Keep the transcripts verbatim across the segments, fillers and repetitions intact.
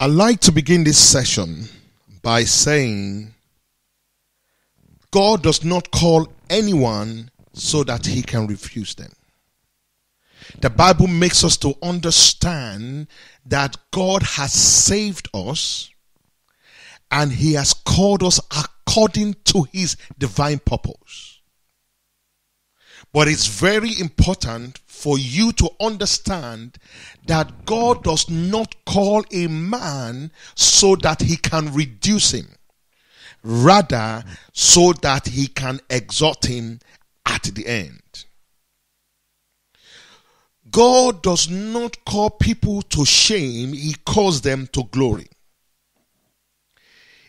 I'd like to begin this session by saying God does not call anyone so that he can refuse them. The Bible makes us to understand that God has saved us and he has called us according to his divine purpose. But it's very important for you to understand that God does not call a man so that he can reduce him. Rather, so that he can exalt him at the end. God does not call people to shame, he calls them to glory.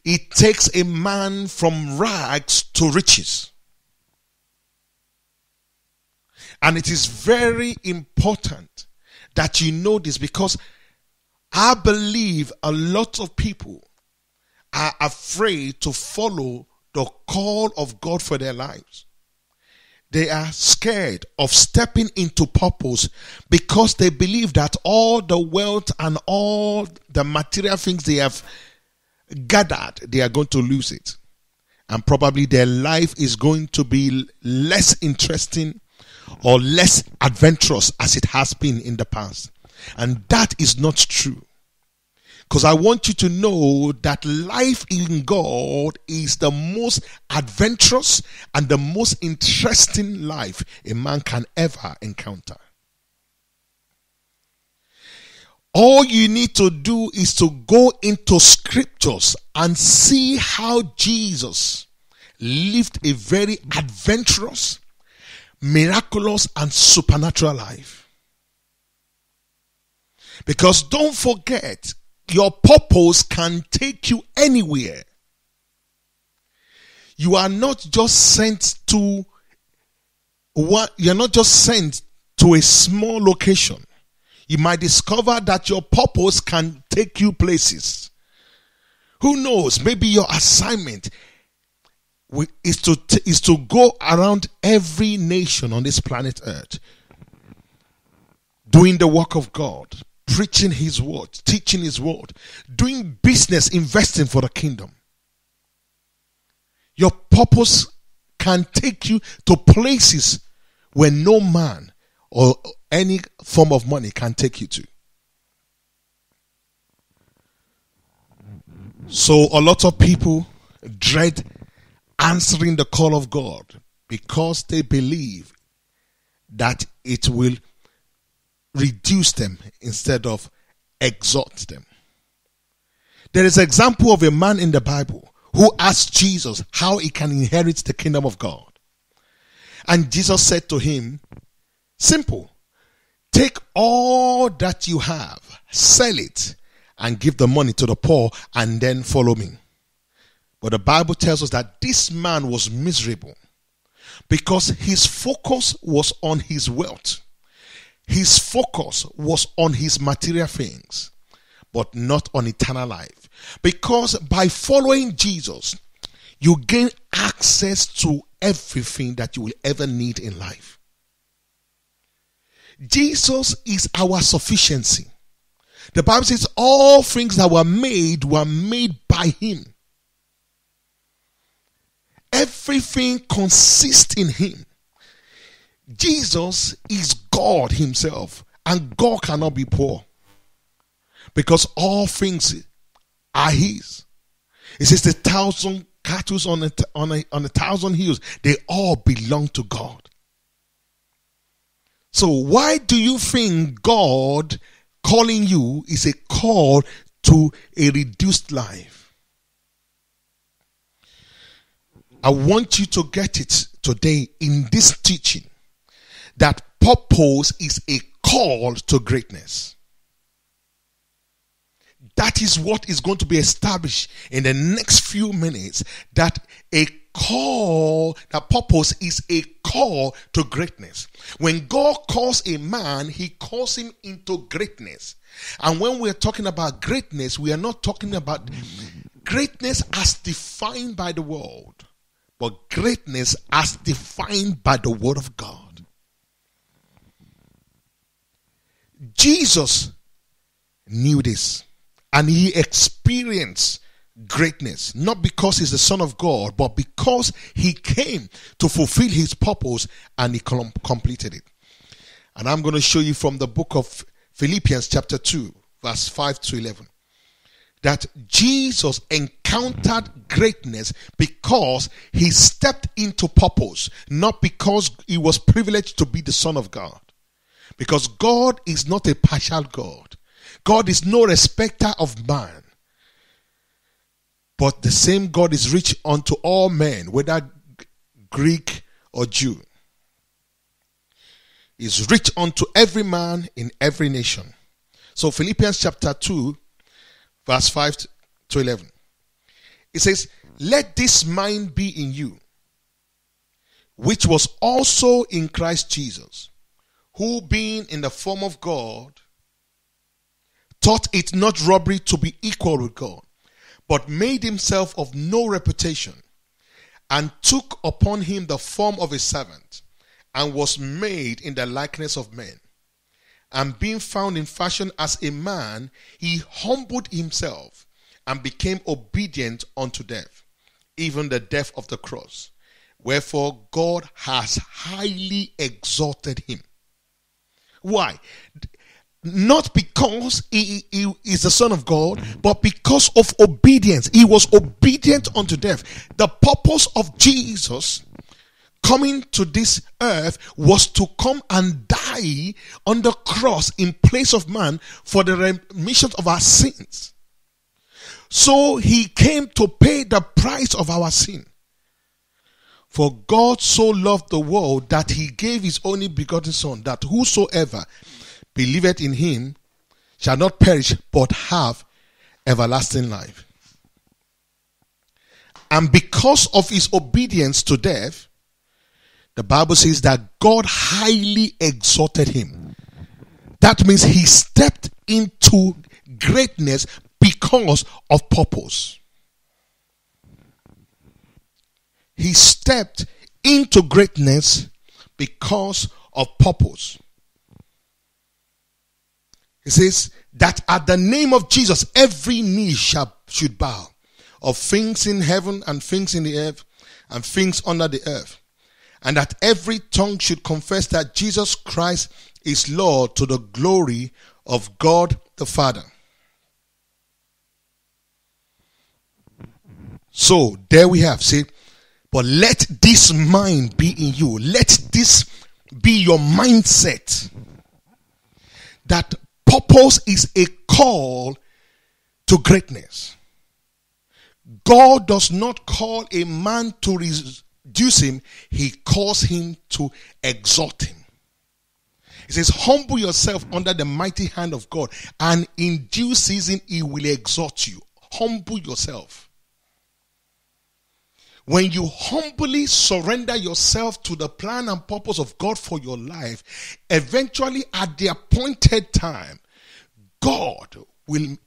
It takes a man from rags to riches. And it is very important that you know this, because I believe a lot of people are afraid to follow the call of God for their lives. They are scared of stepping into purpose because they believe that all the wealth and all the material things they have gathered, they are going to lose it. And probably their life is going to be less interesting or less adventurous as it has been in the past. And that is not true. Because I want you to know that life in God is the most adventurous and the most interesting life a man can ever encounter. All you need to do is to go into scriptures and see how Jesus lived a very adventurous, miraculous, and supernatural life. Because don't forget, your purpose can take you anywhere. You are not just sent to what you're not just sent to a small location. You might discover that your purpose can take you places. Who knows? Maybe your assignment is to is to go around every nation on this planet Earth, doing the work of God. Preaching his word, teaching his word, doing business, investing for the kingdom. Your purpose can take you to places where no man or any form of money can take you to. So a lot of people dread answering the call of God because they believe that it will reduce them instead of exalt them. There is an example of a man in the Bible who asked Jesus how he can inherit the kingdom of God. And Jesus said to him, simple, take all that you have, sell it, and give the money to the poor, and then follow me. But the Bible tells us that this man was miserable because his focus was on his wealth. His focus was on his material things, but not on eternal life. Because by following Jesus, you gain access to everything that you will ever need in life. Jesus is our sufficiency. The Bible says all things that were made were made by him. Everything consists in him. Jesus is God himself, and God cannot be poor because all things are his. It says the thousand cattle on a, on a, on a thousand hills, they all belong to God. So why do you think God calling you is a call to a reduced life? I want you to get it today in this teaching, that purpose is a call to greatness. That is what is going to be established in the next few minutes, that a call, that purpose is a call to greatness. When God calls a man, he calls him into greatness. And when we're talking about greatness, we are not talking about greatness as defined by the world, but greatness as defined by the word of God. Jesus knew this and he experienced greatness, not because he's the Son of God, but because he came to fulfill his purpose and he completed it. And I'm going to show you from the book of Philippians chapter two, verse five to eleven, that Jesus encountered greatness because he stepped into purpose, not because he was privileged to be the Son of God. Because God is not a partial God. God is no respecter of man. But the same God is rich unto all men, whether Greek or Jew. Is rich unto every man in every nation. So Philippians chapter two, verse five to eleven. It says, let this mind be in you, which was also in Christ Jesus, who being in the form of God, thought it not robbery to be equal with God, but made himself of no reputation, and took upon him the form of a servant, and was made in the likeness of men. And being found in fashion as a man, he humbled himself, and became obedient unto death, even the death of the cross. Wherefore God has highly exalted him. Why? Not because he, he is the Son of God, but because of obedience. He was obedient unto death. The purpose of Jesus coming to this earth was to come and die on the cross in place of man for the remission of our sins. So he came to pay the price of our sin. For God so loved the world that he gave his only begotten Son, that whosoever believeth in him shall not perish but have everlasting life. And because of his obedience to death, the Bible says that God highly exalted him. That means he stepped into greatness because of purpose. He stepped into greatness because of purpose. It says that at the name of Jesus, every knee shall, should bow, of things in heaven and things in the earth and things under the earth, and that every tongue should confess that Jesus Christ is Lord, to the glory of God the Father. So there we have. See, but let this mind be in you. Let this be your mindset, that purpose is a call to greatness. God does not call a man to reduce him. He calls him to exalt him. He says, humble yourself under the mighty hand of God, and in due season he will exalt you. Humble yourself. When you humbly surrender yourself to the plan and purpose of God for your life, eventually at the appointed time, God will,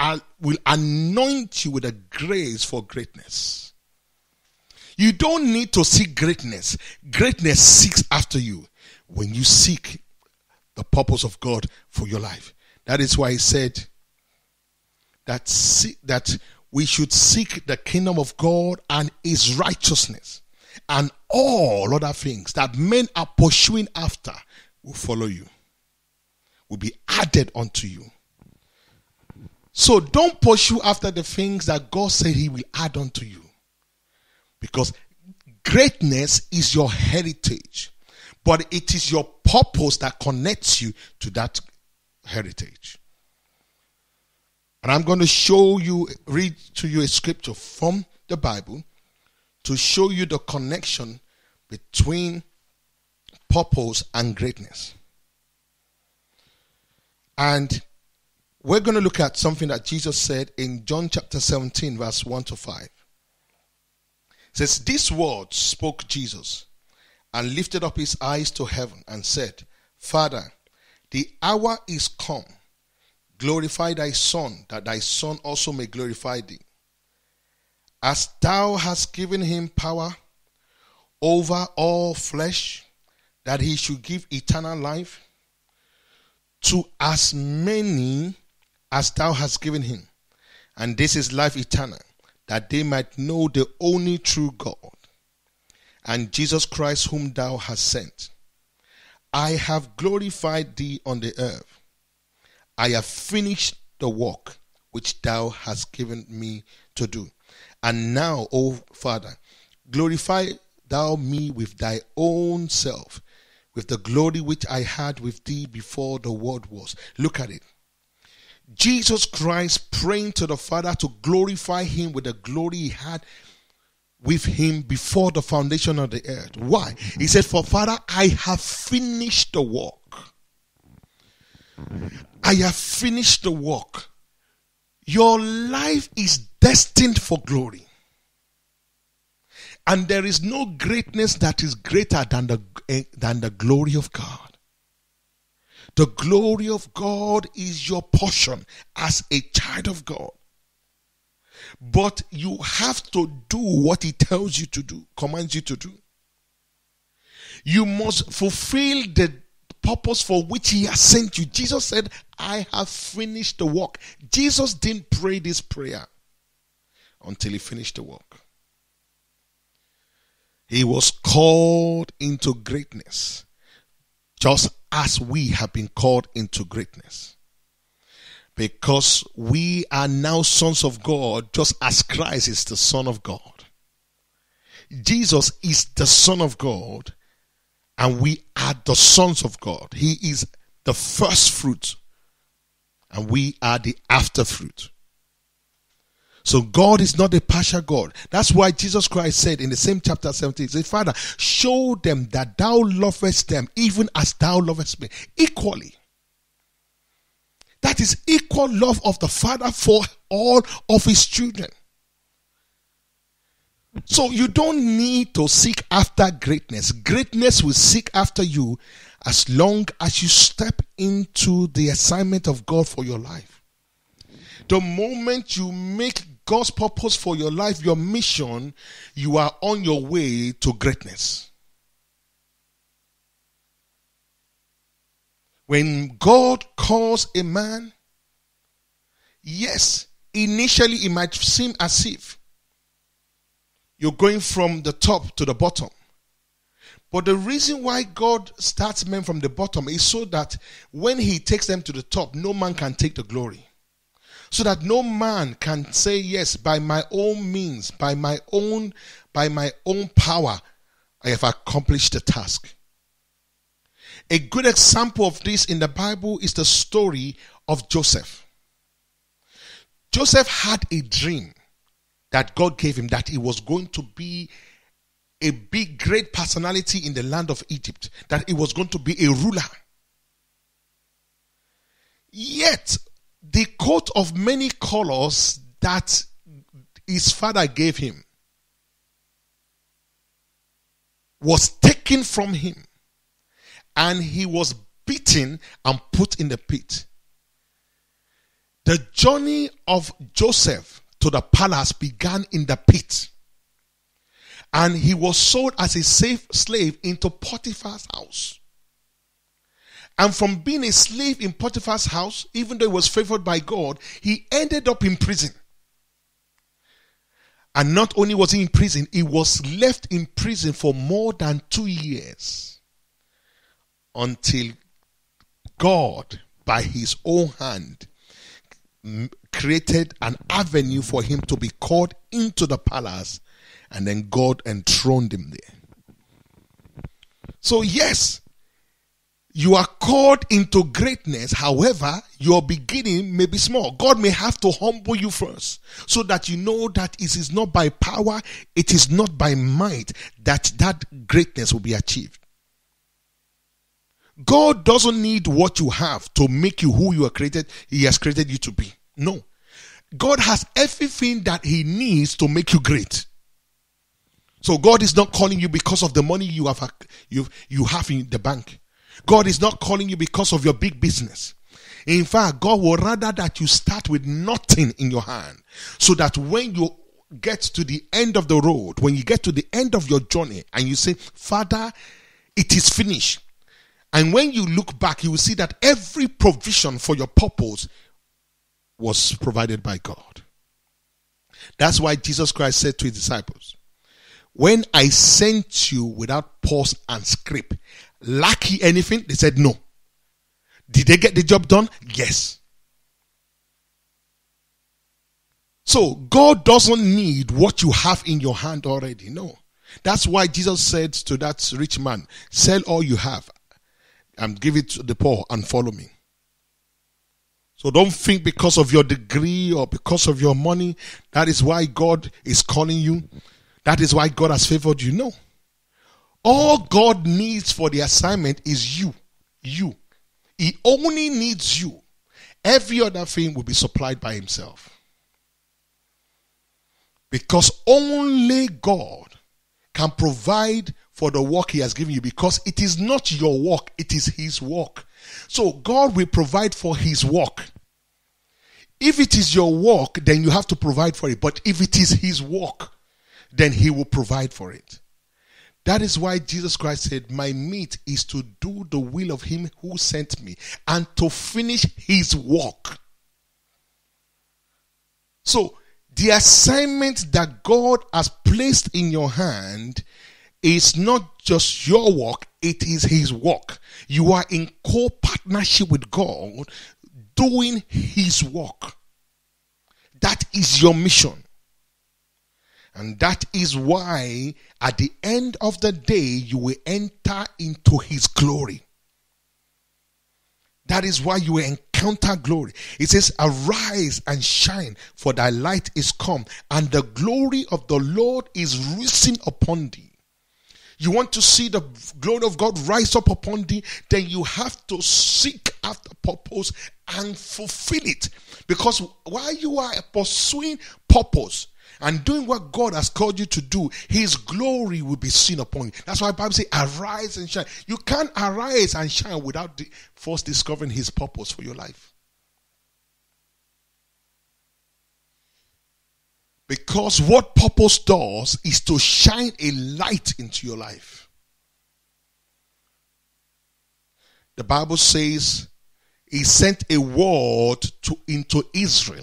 uh, will anoint you with a grace for greatness. You don't need to seek greatness. Greatness seeks after you when you seek the purpose of God for your life. That is why he said that, see, that we should seek the kingdom of God and his righteousness, and all other things that men are pursuing after will follow you, will be added unto you. So don't pursue after the things that God said he will add unto you, because greatness is your heritage, but it is your purpose that connects you to that heritage. And I'm going to show you, read to you a scripture from the Bible to show you the connection between purpose and greatness. And we're going to look at something that Jesus said in John chapter seventeen, verse one to five. It says, these words spoke Jesus, and lifted up his eyes to heaven and said, Father, the hour is come. Glorify thy Son, that thy Son also may glorify thee, as thou hast given him power over all flesh, that he should give eternal life to as many as thou hast given him, and this is life eternal, that they might know the only true God, and Jesus Christ whom thou hast sent. I have glorified thee on the earth. I have finished the work which thou hast given me to do. And now, O Father, glorify thou me with thy own self, with the glory which I had with thee before the world was. Look at it. Jesus Christ praying to the Father to glorify him with the glory he had with him before the foundation of the earth. Why? He said, for Father, I have finished the work. I have finished the work. Your life is destined for glory. And there is no greatness that is greater than the, uh, than the glory of God. The glory of God is your portion as a child of God. But you have to do what he tells you to do, commands you to do. You must fulfill the purpose for which he has sent you. Jesus said, I have finished the work. Jesus didn't pray this prayer until he finished the work. He was called into greatness, just as we have been called into greatness. Because we are now sons of God, just as Christ is the Son of God. Jesus is the Son of God, and we are the sons of God. He is the first fruit, and we are the after fruit. So God is not a partial God. That's why Jesus Christ said in the same chapter seventeen, he said, Father, show them that thou lovest them even as thou lovest me. Equally. That is equal love of the Father for all of his children. So you don't need to seek after greatness. Greatness will seek after you as long as you step into the assignment of God for your life. The moment you make God's purpose for your life your mission, you are on your way to greatness. When God calls a man, yes, initially it might seem as if you're going from the top to the bottom. But the reason why God starts men from the bottom is so that when he takes them to the top, no man can take the glory. So that no man can say, yes, by my own means, by my own, by my own power, I have accomplished the task. A good example of this in the Bible is the story of Joseph. Joseph had a dream that God gave him that he was going to be a big, great personality in the land of Egypt, that he was going to be a ruler. Yet, the coat of many colors that his father gave him was taken from him, and he was beaten and put in the pit. The journey of Joseph to the palace began in the pit, and he was sold as a slave into Potiphar's house. And from being a slave in Potiphar's house, even though he was favored by God, he ended up in prison. And not only was he in prison, he was left in prison for more than two years until God, by his own hand, created an avenue for him to be called into the palace, and then God enthroned him there. So yes, you are called into greatness. However, your beginning may be small. God may have to humble you first so that you know that it is not by power, it is not by might that that greatness will be achieved. God doesn't need what you have to make you who you are created, he has created you to be. No. God has everything that he needs to make you great. So God is not calling you because of the money you have, you, you have in the bank. God is not calling you because of your big business. In fact, God would rather that you start with nothing in your hand, so that when you get to the end of the road, when you get to the end of your journey and you say, Father, it is finished. And when you look back, you will see that every provision for your purpose was provided by God. That's why Jesus Christ said to his disciples, when I sent you without pause and scrip, lack ye anything? They said no. Did they get the job done? Yes. So God doesn't need what you have in your hand already. No. That's why Jesus said to that rich man, sell all you have and give it to the poor and follow me. So don't think because of your degree or because of your money, that is why God is calling you. That is why God has favored you. No. All God needs for the assignment is you. You. He only needs you. Every other thing will be supplied by himself. Because only God can provide for the work he has given you, because it is not your work, it is his work. So God will provide for his work. If it is your work, then you have to provide for it. But if it is his work, then he will provide for it. That is why Jesus Christ said, my meat is to do the will of him who sent me and to finish his work. So the assignment that God has placed in your hand is not just your work, it is his work. You are in co-partnership with God doing his work. That is your mission. And that is why at the end of the day, you will enter into his glory. That is why you will encounter glory. It says, arise and shine, for thy light is come, and the glory of the Lord is risen upon thee. You want to see the glory of God rise up upon thee, then you have to seek after purpose and fulfill it. Because while you are pursuing purpose and doing what God has called you to do, his glory will be seen upon you. That's why the Bible says, arise and shine. You can't arise and shine without first discovering his purpose for your life. Because what purpose does is to shine a light into your life. The Bible says he sent a word to, into Israel,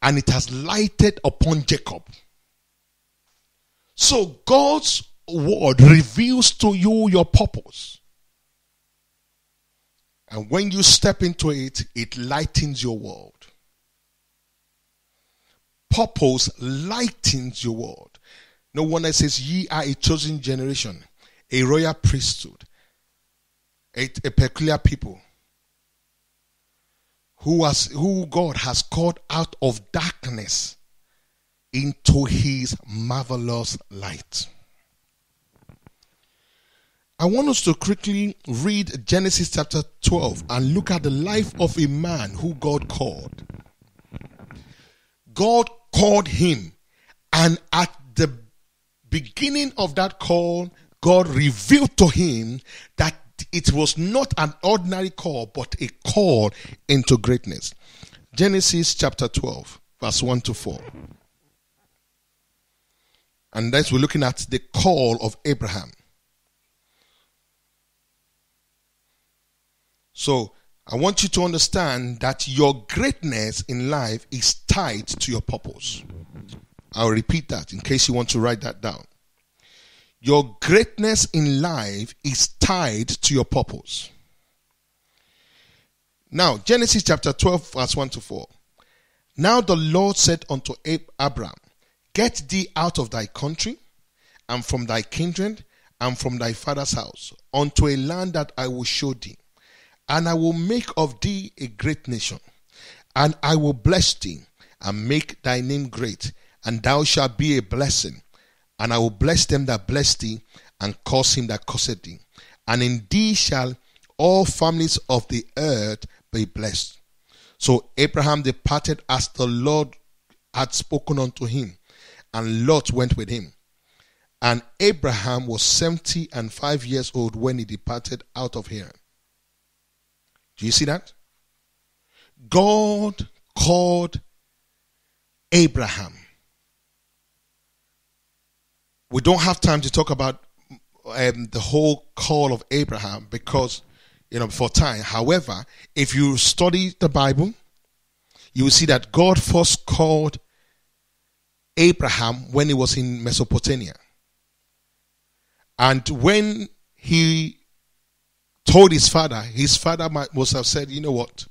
and it has lighted upon Jacob. So God's word reveals to you your purpose. And when you step into it, it lightens your world. Purpose lightens your world. No wonder it says, ye are a chosen generation, a royal priesthood, a, a peculiar people, who has, who God has called out of darkness into his marvelous light. I want us to quickly read Genesis chapter twelve and look at the life of a man who God called. God called him, and at the beginning of that call, God revealed to him that it was not an ordinary call, but a call into greatness. Genesis chapter twelve, verse one to four. And that's we're looking at the call of Abraham. So I want you to understand that your greatness in life is tied to your purpose. I'll repeat that in case you want to write that down. Your greatness in life is tied to your purpose. Now, Genesis chapter twelve, verse one to four. Now the Lord said unto Abram, get thee out of thy country, and from thy kindred, and from thy father's house, unto a land that I will show thee. And I will make of thee a great nation, and I will bless thee, and make thy name great, and thou shalt be a blessing. And I will bless them that bless thee, and curse him that curseth thee. And in thee shall all families of the earth be blessed. So Abraham departed as the Lord had spoken unto him, and Lot went with him. And Abraham was seventy and five years old when he departed out of Haran. Do you see that? God called Abraham. We don't have time to talk about um, the whole call of Abraham because, you know, for time. However, if you study the Bible, you will see that God first called Abraham when he was in Mesopotamia. And when he told his father, his father must have said, you know what?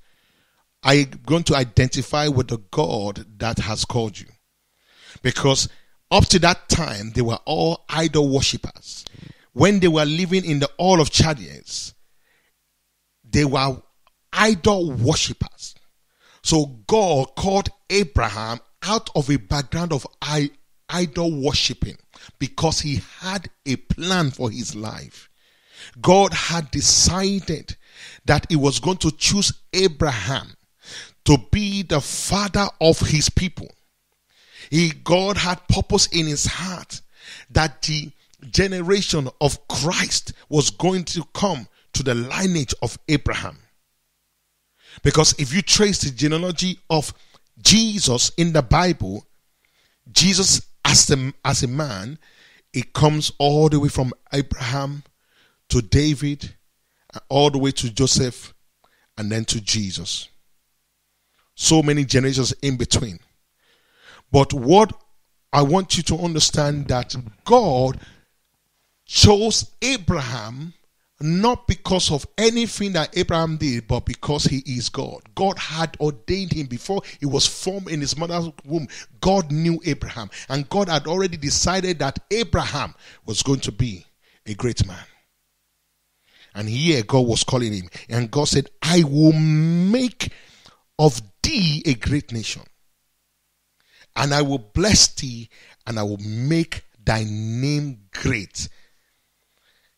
I'm going to identify with the God that has called you. Because up to that time, they were all idol worshippers. When they were living in the Hall of Chaldeans, they were idol worshippers. So God called Abraham out of a background of idol worshipping because he had a plan for his life. God had decided that he was going to choose Abraham to be the father of his people. He, God had purpose in his heart that the generation of Christ was going to come to the lineage of Abraham. Because if you trace the genealogy of Jesus in the Bible, Jesus as a, as a man, it comes all the way from Abraham to David, all the way to Joseph, and then to Jesus. So many generations in between. But what I want you to understand, that God chose Abraham not because of anything that Abraham did, but because he is God. God had ordained him before he was formed in his mother's womb. God knew Abraham, and God had already decided that Abraham was going to be a great man. And here God was calling him, and God said, I will make of thee a great nation, and I will bless thee, and I will make thy name great.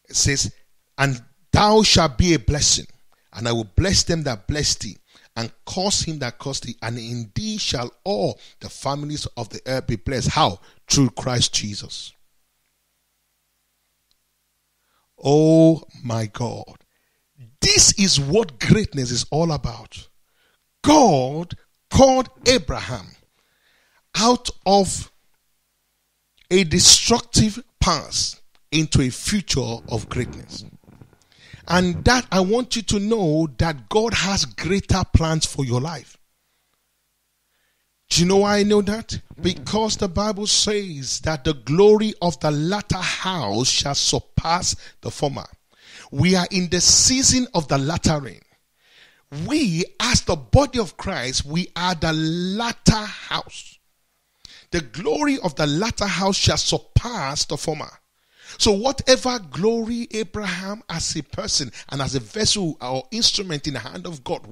It says, and thou shalt be a blessing, and I will bless them that bless thee, and curse him that curse thee, and in thee shall all the families of the earth be blessed. How? Through Christ Jesus. Oh my God. This is what greatness is all about. God called Abraham out of a destructive past into a future of greatness. And that, I want you to know that God has greater plans for your life. Do you know why I know that? Because the Bible says that the glory of the latter house shall surpass the former. We are in the season of the latter rain. We, as the body of Christ, we are the latter house. The glory of the latter house shall surpass the former. So whatever glory Abraham as a person and as a vessel or instrument in the hand of God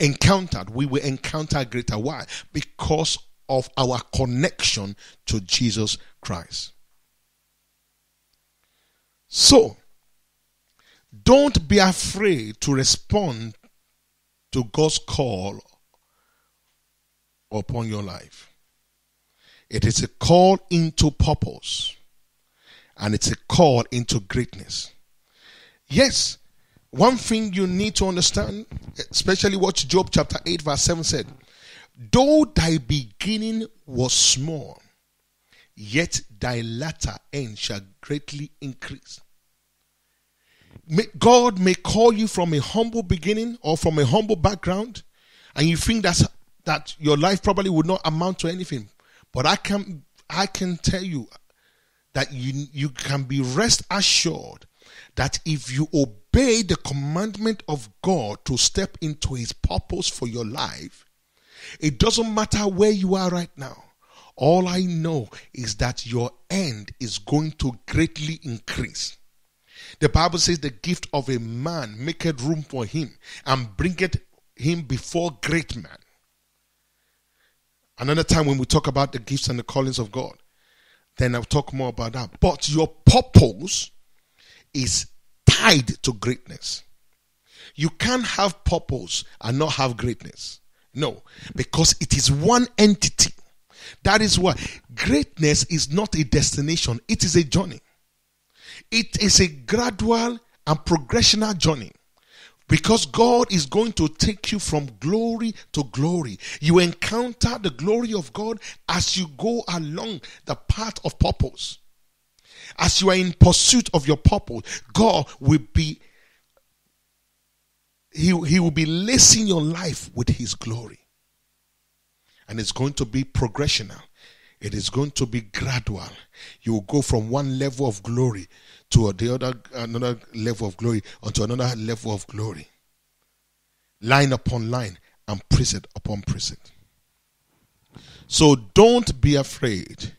encountered, we will encounter greater. Why? Because of our connection to Jesus Christ. So, don't be afraid to respond to God's call upon your life. It is a call into purpose. And it's a call into greatness. Yes, one thing you need to understand, especially what Job chapter eight verse seven said, though thy beginning was small, yet thy latter end shall greatly increase. God may call you from a humble beginning or from a humble background, and you think that's, that your life probably would not amount to anything. But I can, I can tell you, that you, you can be rest assured that if you obey the commandment of God to step into his purpose for your life, it doesn't matter where you are right now. All I know is that your end is going to greatly increase. The Bible says the gift of a man maketh room for him and bringeth him before great men. Another time when we talk about the gifts and the callings of God, then I'll talk more about that. But your purpose is tied to greatness. You can't have purpose and not have greatness. No, because it is one entity. That is why greatness is not a destination. It is a journey. It is a gradual and progressional journey. Because God is going to take you from glory to glory. You encounter the glory of God as you go along the path of purpose. As you are in pursuit of your purpose, God will be, he, he will be lacing your life with his glory. and it's going to be progressional. It is going to be gradual. You will go from one level of glory to the other, another level of glory, onto another level of glory. Line upon line and precept upon precept. So don't be afraid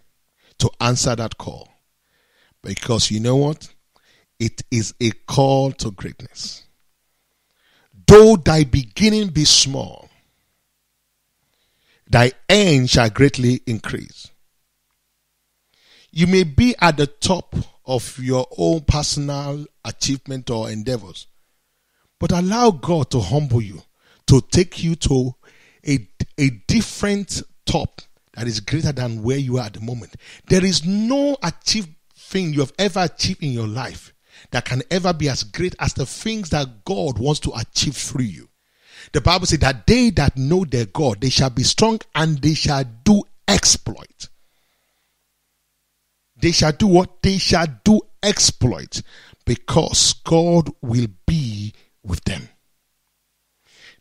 to answer that call, because you know what? It is a call to greatness. Though thy beginning be small, thy end shall greatly increase. You may be at the top of your own personal achievement or endeavors, but allow God to humble you, to take you to a, a different top that is greater than where you are at the moment. There is no achieved thing you have ever achieved in your life that can ever be as great as the things that God wants to achieve through you. The Bible says that they that know their God, they shall be strong and they shall do exploit. They shall do what? They shall do exploit, because God will be with them.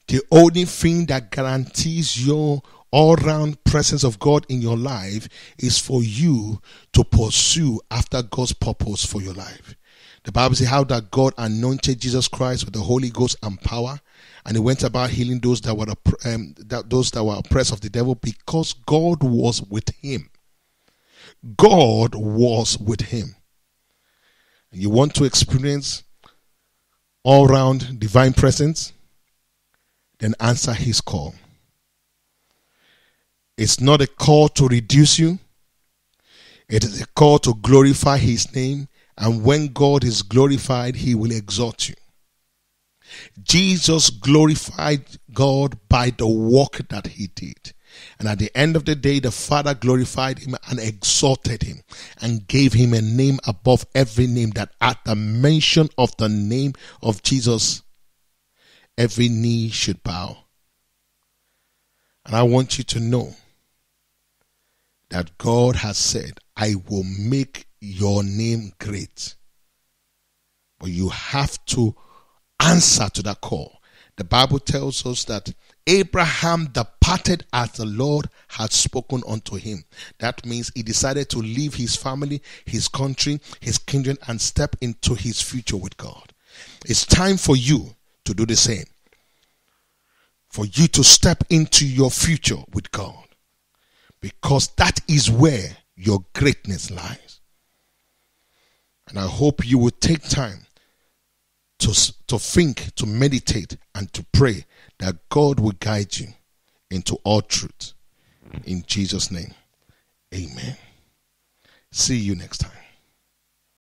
The only thing that guarantees your all-round presence of God in your life is for you to pursue after God's purpose for your life. The Bible says how that God anointed Jesus Christ with the Holy Ghost and power, and he went about healing those that were um, that, those that were oppressed of the devil, because God was with him. God was with him. You want to experience all-round divine presence? Then answer his call. It's not a call to reduce you. It is a call to glorify his name. And when God is glorified, he will exalt you. Jesus glorified God by the work that he did. And at the end of the day, the Father glorified him and exalted him and gave him a name above every name, that at the mention of the name of Jesus, every knee should bow. And I want you to know that God has said, I will make your name great. But you have to answer to that call. The Bible tells us that Abraham departed as the Lord had spoken unto him. That means he decided to leave his family, his country, his kindred, and step into his future with God. It's time for you to do the same. For you to step into your future with God. Because that is where your greatness lies. And I hope you will take time to, to think, to meditate, and to pray that God will guide you into all truth. In Jesus' name, amen. See you next time.